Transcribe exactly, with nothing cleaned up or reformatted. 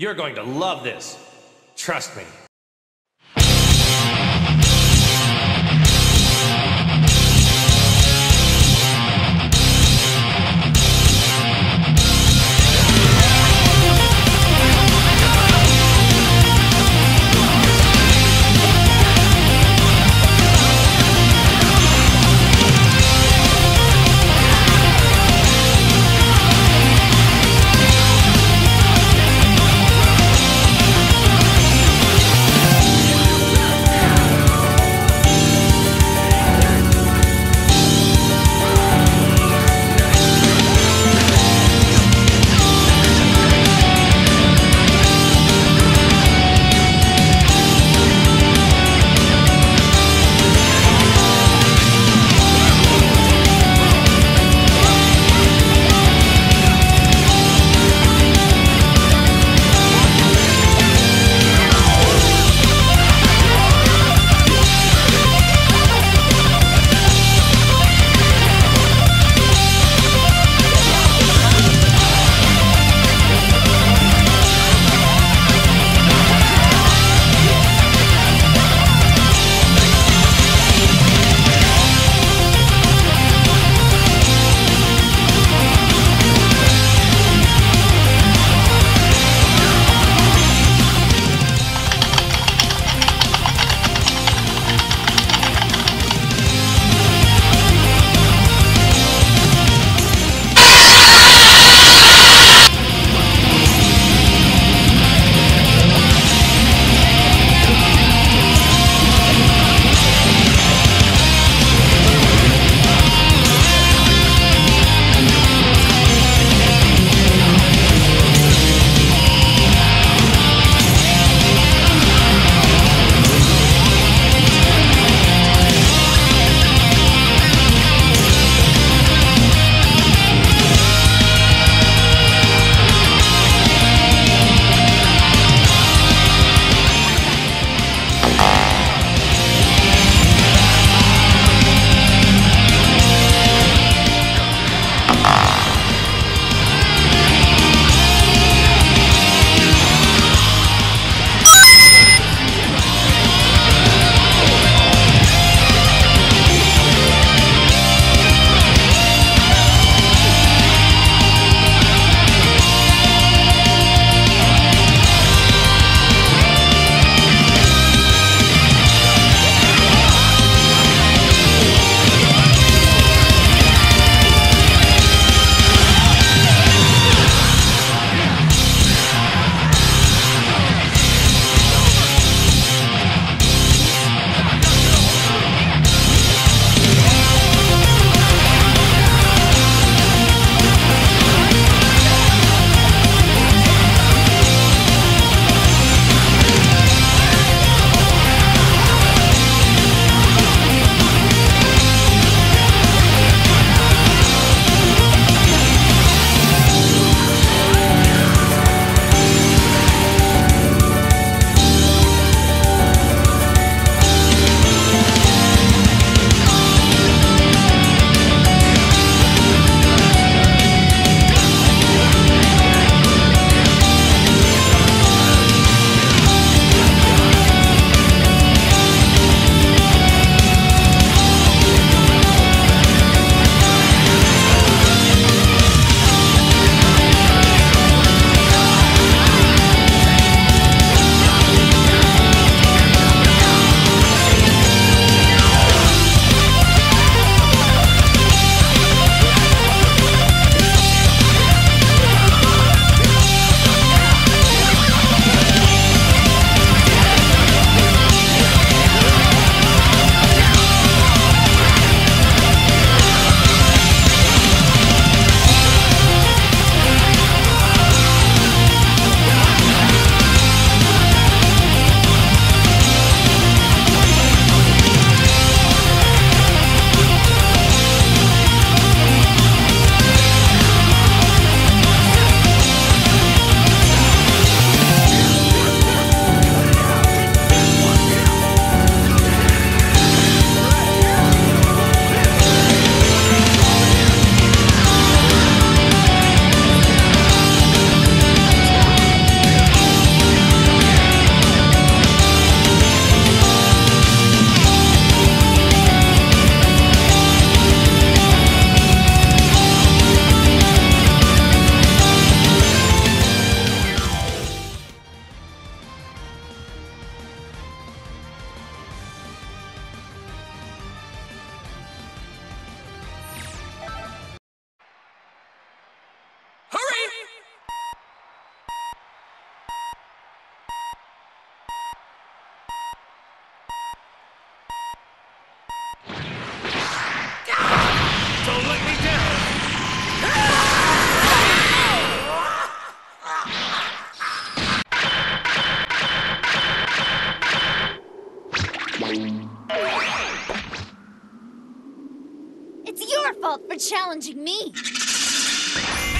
You're going to love this. Trust me. challenging me.